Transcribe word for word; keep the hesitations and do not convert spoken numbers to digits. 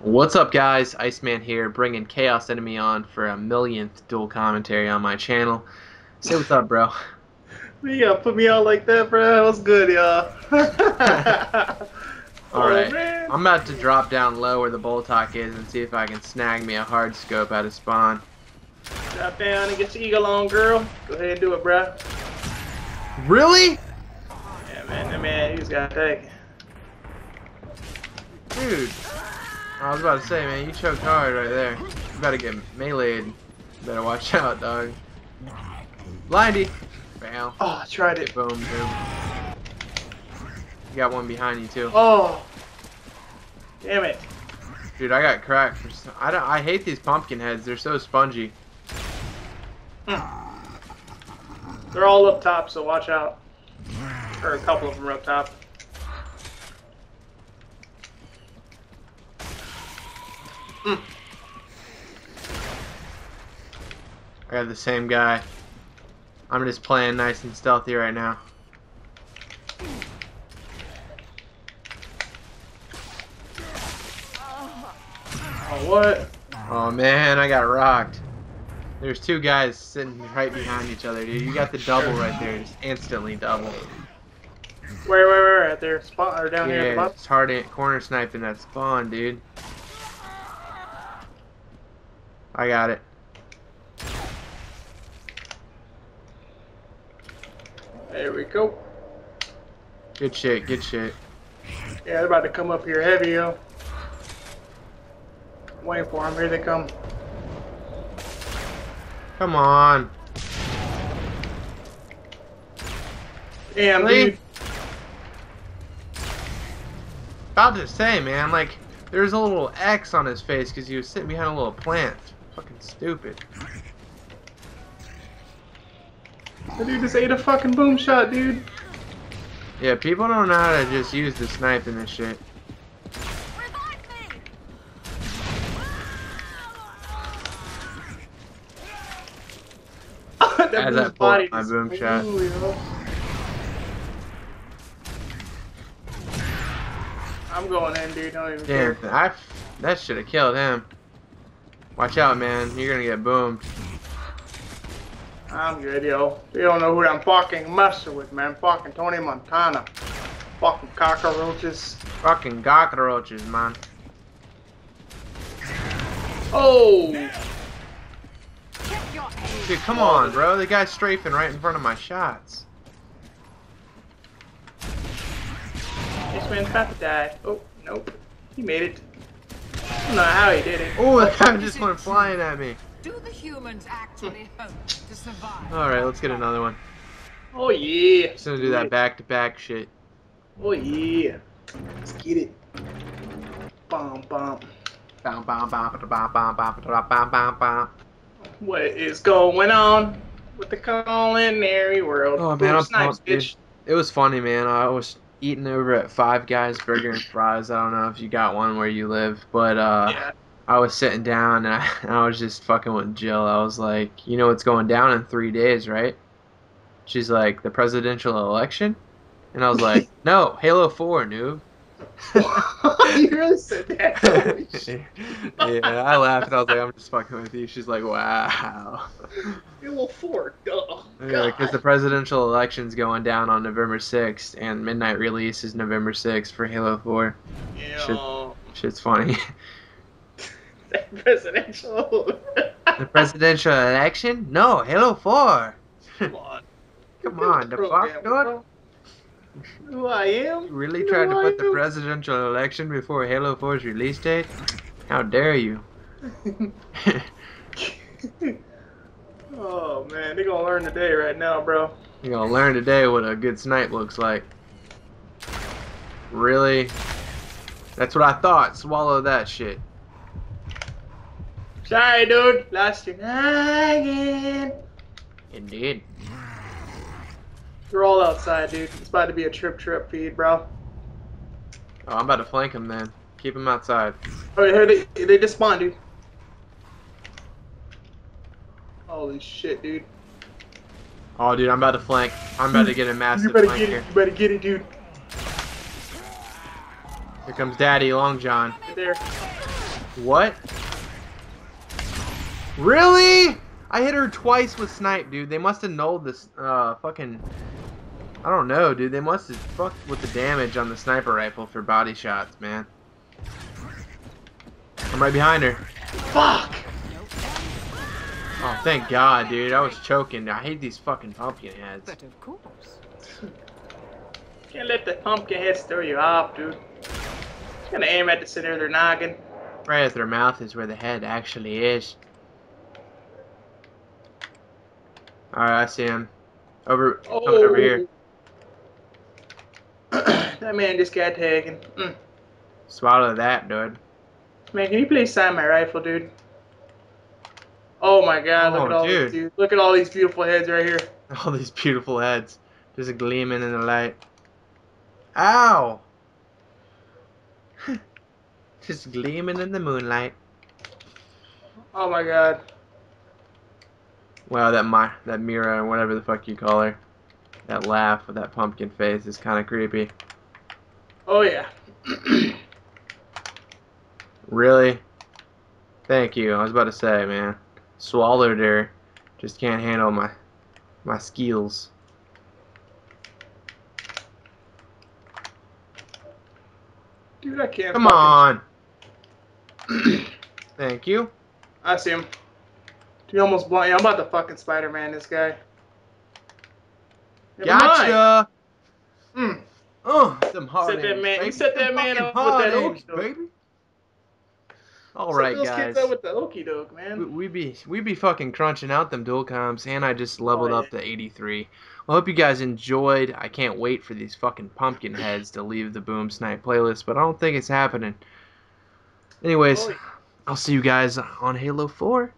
What's up, guys? Ice Man here, bringing Chaos Enemy on for a millionth dual commentary on my channel. Say what's up, bro. Yeah, put me out like that, bro. What's good, y'all? Alright, oh, I'm about to drop down low where the Boltok is and see if I can snag me a hard scope out of spawn. Drop down and get your eagle on, girl. Go ahead and do it, bro. Really? Yeah, man, that man, he's got to take. Dude. I was about to say, man, you choked hard right there. You better get meleeed. Better watch out, dog. Blindy! Bam. Oh, I tried it. Boom, boom. You got one behind you, too. Oh! Damn it. Dude, I got cracked. For some, I, don't, I hate these pumpkin heads. They're so spongy. Mm. They're all up top, so watch out. Or a couple of them are up top. Mm. I got the same guy. I'm just playing nice and stealthy right now. Oh, what? Oh, man, I got rocked. There's two guys sitting right behind each other, dude. You got the double right there. Just instantly double. Where, where, where? At their spot or down yeah, here at the bottom? It's hard at corner sniping that spawn, dude. I got it. There we go. Good shit, good shit. Yeah, they're about to come up here heavy, yo. I'm waiting for them. Here they come. Come on. Damn, dude. About to say, man, like, there's a little X on his face because he was sitting behind a little plant. Fucking stupid. The dude just ate a fucking boom shot, dude. Yeah, people don't know how to just use the snipe in this shit. that As I pull up my boom shot. Yo. I'm going in, dude. Don't even Damn, care. I that should have killed him. Watch out, man. You're gonna get boomed. I'm good, yo. You don't know who I'm fucking messing with, man. Fucking Tony Montana. Fucking cockroaches. Fucking cockroaches, man. Oh! Dude, come on, bro. The guy's strafing right in front of my shots. This man's about to die. Oh, nope. He made it. I don't know how he did it. Oh, that guy just went flying at me. Do the humans actually hope to survive? Alright, let's get another one. Oh, yeah. Just gonna do that back to back shit. Oh, yeah. Let's get it. Bomb, bomb. Bomb, bomb, bomb, bomb, bomb, bomb, bomb, bomb, bomb. What is going on with the culinary world? Oh, man, I'm pumped, bitch. It was funny, man. I was eating over at Five Guys Burger and Fries. I don't know if you got one where you live, but uh, yeah. I was sitting down and I, and I was just fucking with Jill. I was like, you know what's going down in three days, right? She's like, the presidential election? And I was like, no, Halo four, noob. You really said that? Holy shit. Yeah, I laughed. I was like, I'm just fucking with you. She's like, wow. Halo four, duh. Yeah, because the presidential election's going down on November sixth, and midnight release is November sixth for Halo four. Yeah. Shit, shit's funny. That presidential. The presidential election? No, Halo four. Come on. Come on, the fuck, dude. Who I am? You really tried to put the presidential election before Halo four's release date? How dare you? Oh man, they're gonna learn today right now, bro. You're gonna learn today what a good snipe looks like. Really? That's what I thought. Swallow that shit. Sorry, dude. Lost your noggin. Indeed. They're all outside, dude. It's about to be a trip-trip feed, bro. Oh, I'm about to flank him, man. Keep him outside. Oh, here they, they just spawned, dude. Holy shit, dude. Oh, dude, I'm about to flank. I'm about to get a massive flank here. You better get it, dude. Here comes Daddy Long John. Right there. What? Really? I hit her twice with snipe, dude. They must have nulled this uh, fucking... I don't know, dude. They must have fucked with the damage on the sniper rifle for body shots, man. I'm right behind her. Fuck! Oh, thank God, dude. I was choking. I hate these fucking pumpkin heads. But of course. Can't let the pumpkin heads throw you off, dude. Just gonna aim at the center of their noggin. Right at their mouth is where the head actually is. Alright, I see him. Over, oh. Coming over here. That man just got taken. Mm. Swallow that, dude. Man, can you please sign my rifle, dude? Oh my God! Look oh, at all dude. these dudes. Look at all these beautiful heads right here. All these beautiful heads, just gleaming in the light. Ow! Just gleaming in the moonlight. Oh my God! Wow, that my that Mira, or whatever the fuck you call her, that laugh with that pumpkin face is kind of creepy. Oh yeah. Really? Thank you. I was about to say, man. Swallowed her. Just can't handle my my skills. Dude, I can't. Come on. Thank you. I see him. Dude, almost blind. Yeah, I'm about to fucking Spider-Man this guy. Never gotcha. Mm. Oh, some hard. Set that man. You set that man up with that oak, baby. All right, guys. Kids out with the okie doke, man. We, we be we be fucking crunching out them dual comms, and I just leveled oh, yeah. up to eighty-three. Well, I hope you guys enjoyed. I can't wait for these fucking pumpkin heads to leave the Boom Snipe playlist, but I don't think it's happening. Anyways, oh, yeah. I'll see you guys on Halo four.